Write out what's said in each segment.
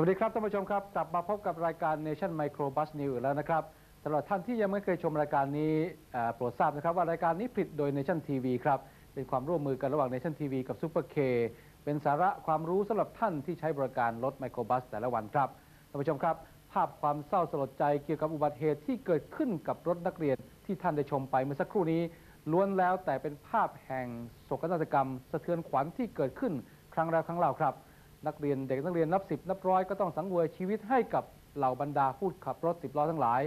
สวัสดีครับท่านผู้ชมครับกลับมาพบกับรายการ Nation Microbus News แล้วนะครับสำหรับท่านที่ยังไม่เคยชมรายการนี้โปรดทราบนะครับว่ารายการนี้ผลิตโดย Nation TV ครับเป็นความร่วมมือกันระหว่าง Nation TV กับ Super K เป็นสาระความรู้สำหรับท่านที่ใช้บริการรถ Microbus แต่ละวันครับท่านผู้ชมครับภาพความเศร้าสลดใจเกี่ยวกับอุบัติเหตุที่เกิดขึ้นกับรถนักเรียนที่ท่านได้ชมไปเมื่อสักครู่นี้ล้วนแล้วแต่เป็นภาพแห่งโศกนาฏกรรมสะเทือนขวัญที่เกิดขึ้นครั้งแล้วครั้งเล่าครับเด็กนักเรียนนับสิบนับร้อยก็ต้องสังเวยชีวิตให้กับเหล่าบรรดาผู้ขับรถสิบล้อทั้งหลาย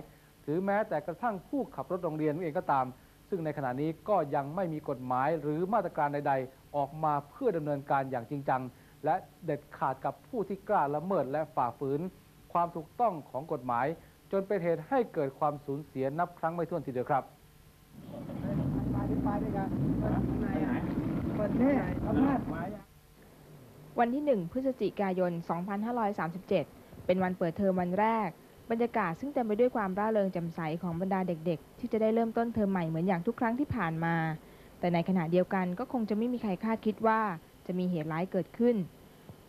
ถึงแม้แต่กระทั่งผู้ขับรถโรงเรียนเองก็ตามซึ่งในขณะนี้ก็ยังไม่มีกฎหมายหรือมาตรการใดๆออกมาเพื่อดำเนินการอย่างจริงจังและเด็ดขาดกับผู้ที่กล้าละเมิดและฝ่าฝืนความถูกต้องของกฎหมายจนเป็นเหตุให้เกิดความสูญเสียนับครั้งไม่ถ้วนทีเดียวครับวันที่1พฤศจิกายน2537เป็นวันเปิดเทอมวันแรกบรรยากาศซึ่งเต็มไปด้วยความร่าเริงแจ่มใสของบรรดาเด็กๆที่จะได้เริ่มต้นเทอมใหม่เหมือนอย่างทุกครั้งที่ผ่านมาแต่ในขณะเดียวกันก็คงจะไม่มีใครคาดคิดว่าจะมีเหตุร้ายเกิดขึ้น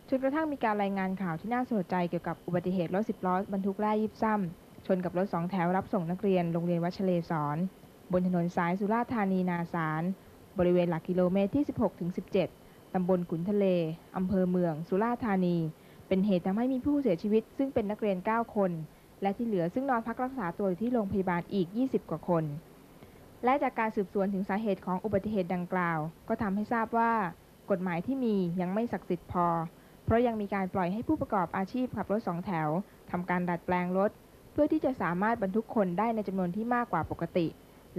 จนกระทั่งมีการรายงานข่าวที่น่าสลดใจเกี่ยวกับอุบัติเหตุรถ10ล้อบรรทุกแร่ยิปซัมชนกับรถ2แถวรับส่งนักเรียนโรงเรียนวัชเลศรบนถนนสายสุราษฎร์ธานีนาสารบริเวณหลักกิโลเมตรที่16 ถึง 17ตำบลขุนทะเลอำเภอเมืองสุราษฎร์ธานีเป็นเหตุทำให้มีผู้เสียชีวิตซึ่งเป็นนักเรียน9คนและที่เหลือซึ่งนอนพักรักษาตัวอยู่ที่โรงพยาบาลอีก20กว่าคนและจากการสืบสวนถึงสาเหตุของอุบัติเหตุดังกล่าวก็ทำให้ทราบว่ากฎหมายที่มียังไม่ศักดิ์สิทธิ์พอเพราะยังมีการปล่อยให้ผู้ประกอบอาชีพขับรถ2แถวทำการดัดแปลงรถเพื่อที่จะสามารถบรรทุกคนได้ในจำนวนที่มากกว่าปกติ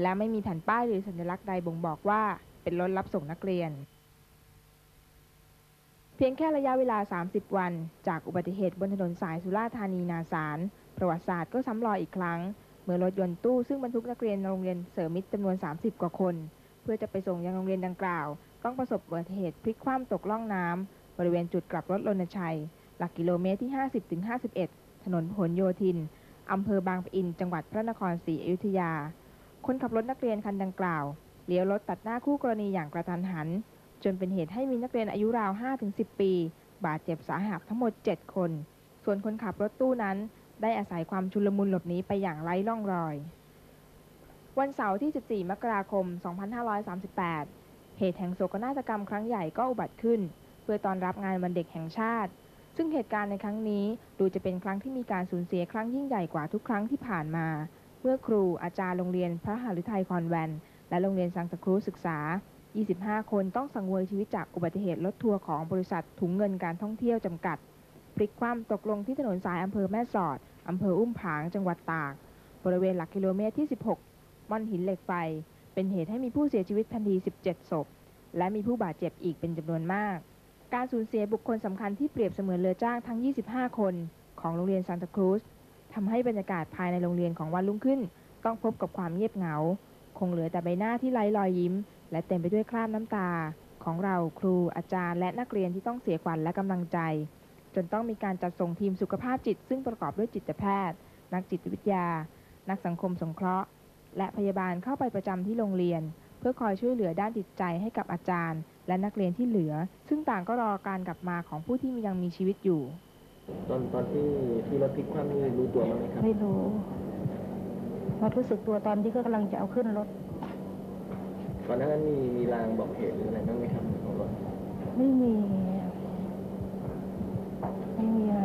และไม่มีแผ่นป้ายหรือสัญลักษณ์ใดบ่งบอกว่าเป็นรถรับส่งนักเรียนเพียงแค่ระยะเวลา30วันจากอุบัติเหตุบนถนนสายสุราษฎร์ธานีนาสารประวัติศาสตร์ก็ซ้ำรอยอีกครั้งเมื่อรถยนต์ตู้ซึ่งบรรทุกนักเรียนโรงเรียนเสริมมิตรจำนวน30กว่าคนเพื่อจะไปส่งยังโรงเรียนดังกล่าวต้องประสบอุบัติเหตุพลิกคว่ำตกร่องน้ำบริเวณจุดกลับรถรณชัยหลักกิโลเมตรที่ 50 ถึง 51 ถนนพหลโยธินอำเภอบางปะอินจังหวัดพระนครศรีอยุธยาคนขับรถนักเรียนคันดังกล่าวเลี้ยวรถตัดหน้าคู่กรณีอย่างกระทันหันจนเป็นเหตุให้มีนักเรียนอายุราว 5 ถึง 10 ปีบาดเจ็บสาหัสทั้งหมด7คนส่วนคนขับรถตู้นั้นได้อาศัยความชุลมุนหลบหนีไปอย่างไร้ร่องรอยวันเสาร์ที่14มกราคม2538เหตุแห่งโศกนาฏกรรมครั้งใหญ่ก็อุบัติขึ้นเพื่อต้อนรับงานวันเด็กแห่งชาติซึ่งเหตุการณ์ในครั้งนี้ดูจะเป็นครั้งที่มีการสูญเสียครั้งยิ่งใหญ่กว่าทุกครั้งที่ผ่านมาเมื่อครูอาจารย์โรงเรียนพระหฤทัยคอนแวนต์และโรงเรียนสังตะครูศึกษา25 คนต้องสังเวยชีวิตจากอุบัติเหตุรถทัวร์ของบริษัทถุงเงินการท่องเที่ยวจำกัดพลิกคว่ำตกลงที่ถนนสายอำเภอแม่สอดอำเภออุ้มผางจังหวัดตากบริเวณหลักกิโลเมตรที่16ม่อนหินเหล็กไฟเป็นเหตุให้มีผู้เสียชีวิตทันที17ศพและมีผู้บาดเจ็บอีกเป็นจำนวนมากการสูญเสียบุคคลสำคัญที่เปรียบเสมือนเรือจ้างทั้ง25คนของโรงเรียนซานตาครูซทำให้บรรยากาศภายในโรงเรียนของวันรุ่งขึ้นต้องพบกับความเงียบเหงาคงเหลือแต่ใบหน้าที่ไร้รอยยิ้มและเต็มไปด้วยคราบน้ำตาของเราครูอาจารย์และนักเรียนที่ต้องเสียขวัญและกำลังใจจนต้องมีการจัดส่งทีมสุขภาพจิตซึ่งประกอบด้วยจิตแพทย์นักจิตวิทยานักสังคมสงเคราะห์และพยาบาลเข้าไปประจำที่โรงเรียนเพื่อคอยช่วยเหลือด้านจิตใจให้กับอาจารย์และนักเรียนที่เหลือซึ่งต่างก็รอการกลับมาของผู้ที่ยังมีชีวิตอยู่ตอนที่รถพลิกคว่ำนี่รู้ตัวไหมครับไม่รู้เรารู้สึกตัวตอนที่เขากำลังจะเอาขึ้นรถก่อนหน้านั้นมีรางบอกเหตุหรืออะไรบ้างไหมครับของรถไม่มีอะไร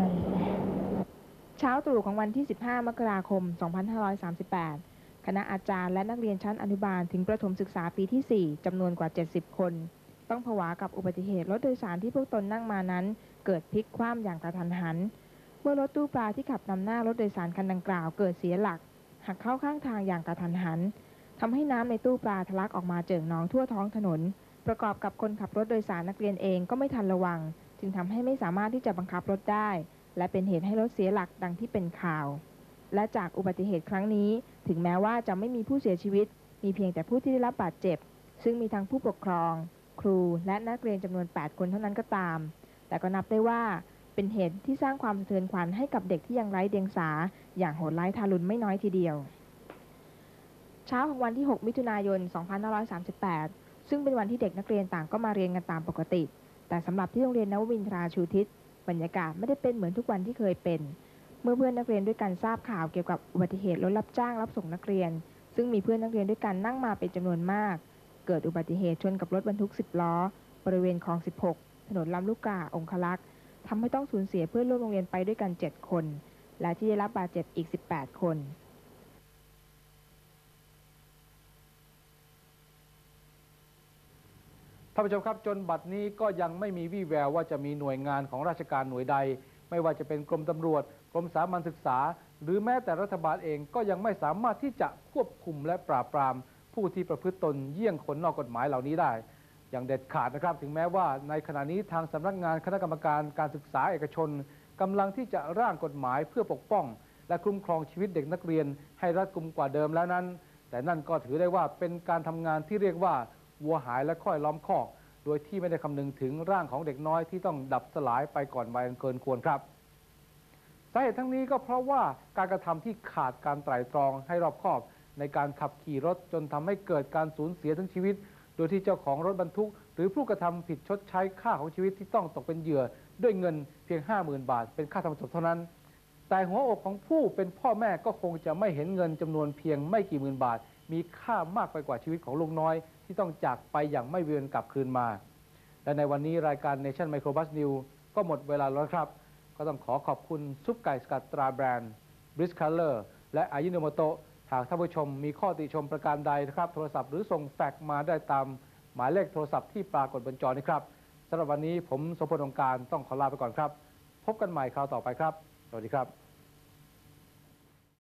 เช้าตรู่ของวันที่15มกราคม2538คณะอาจารย์และนักเรียนชั้นอนุบาลถึงประถมศึกษาปีที่4จำนวนกว่า70คนต้องผวากับอุบัติเหตุรถโดยสารที่พวกตนนั่งมานั้นเกิดพลิกคว่ำอย่างกระทันหันเมื่อรถตู้ปลาที่ขับนำหน้ารถโดยสารคันดังกล่าวเกิดเสียหลักหักเข้าข้างทางอย่างกระทันหัน ทำให้น้ำในตู้ปลาทะลักออกมาเจิ่งนองทั่วท้องถนนประกอบกับคนขับรถโดยสารนักเรียนเองก็ไม่ทันระวังจึงทำให้ไม่สามารถที่จะบังคับรถได้และเป็นเหตุให้รถเสียหลักดังที่เป็นข่าวและจากอุบัติเหตุครั้งนี้ถึงแม้ว่าจะไม่มีผู้เสียชีวิตมีเพียงแต่ผู้ที่ได้รับบาดเจ็บซึ่งมีทั้งผู้ปกครองครูและนักเรียนจำนวน8 คนเท่านั้นก็ตามแต่ก็นับได้ว่าเป็นเหตุที่สร้างความสะเทือนขวัญให้กับเด็กที่ยังไร้เดียงสาอย่างโหดร้ายทารุณไม่น้อยทีเดียวเช้าของวันที่6 มิถุนายน 2538ซึ่งเป็นวันที่เด็กนักเรียนต่างก็มาเรียนกันตามปกติแต่สำหรับที่โรงเรียนนวมินทราชูทิศบรรยากาศไม่ได้เป็นเหมือนทุกวันที่เคยเป็นเมื่อเพื่อนนักเรียนด้วยกันทราบข่าวเกี่ยวกับอุบัติเหตุรถรับจ้างรับส่งนักเรียนซึ่งมีเพื่อนนักเรียนด้วยกันนั่งมาเป็นจำนวนมากเกิดอุบัติเหตุชนกับรถบรรทุก10 ล้อบริเวณคลอง16ถนนลำลูกกาองคลักษ์ทำให้ต้องสูญเสียเพื่อนร่วมโรงเรียนไปด้วยกัน7 คนและที่ได้รับบาดเจ็บอีก18 คนท่านผู้ชมครับจนบัดนี้ก็ยังไม่มีวี่แววว่าจะมีหน่วยงานของราชการหน่วยใดไม่ว่าจะเป็นกรมตำรวจกรมสามัญศึกษาหรือแม้แต่รัฐบาลเองก็ยังไม่สามารถที่จะควบคุมและปราบปรามผู้ที่ประพฤติตนเยี่ยงคนนอกกฎหมายเหล่านี้ได้อย่างเด็ดขาดนะครับถึงแม้ว่าในขณะนี้ทางสำนักงานคณะกรรมการการศึกษาเอกชนกำลังที่จะร่างกฎหมายเพื่อปกป้องและคุ้มครองชีวิตเด็กนักเรียนให้รัดกุมกว่าเดิมแล้วนั้นแต่นั่นก็ถือได้ว่าเป็นการทำงานที่เรียกว่าวัวหายและค่อยล้อมคอกโดยที่ไม่ได้คำนึงถึงร่างของเด็กน้อยที่ต้องดับสลายไปก่อนวัยอันเกินควรครับสาเหตุทั้งนี้ก็เพราะว่าการกระทำที่ขาดการไตร่ตรองให้รอบคอบในการขับขี่รถจนทำให้เกิดการสูญเสียทั้งชีวิตโดยที่เจ้าของรถบรรทุกหรือผู้กระทำผิดชดใช้ค่าของชีวิตที่ต้องตกเป็นเหยื่อด้วยเงินเพียง 50,000 บาทเป็นค่าทำศพเท่านั้นแต่หัวอกของผู้เป็นพ่อแม่ก็คงจะไม่เห็นเงินจำนวนเพียงไม่กี่หมื่นบาทมีค่ามากไปกว่าชีวิตของลูกน้อยที่ต้องจากไปอย่างไม่เวียนกลับคืนมาและในวันนี้รายการ Nation Microbus News ก็หมดเวลาแล้วครับก็ต้องขอขอบคุณซุปไก่สกัดตราแบรนด์ Brisk Color และอายิโนโมโตะหากท่านผู้ชมมีข้อติชมประการใดนะครับโทรศัพท์หรือส่งแฟกซ์มาได้ตามหมายเลขโทรศัพท์ที่ปรากฏบนจอนี้ครับสำหรับวันนี้ผมสมพล องค์การต้องขอลาไปก่อนครับพบกันใหม่คราวต่อไปครับสวัสดีครับ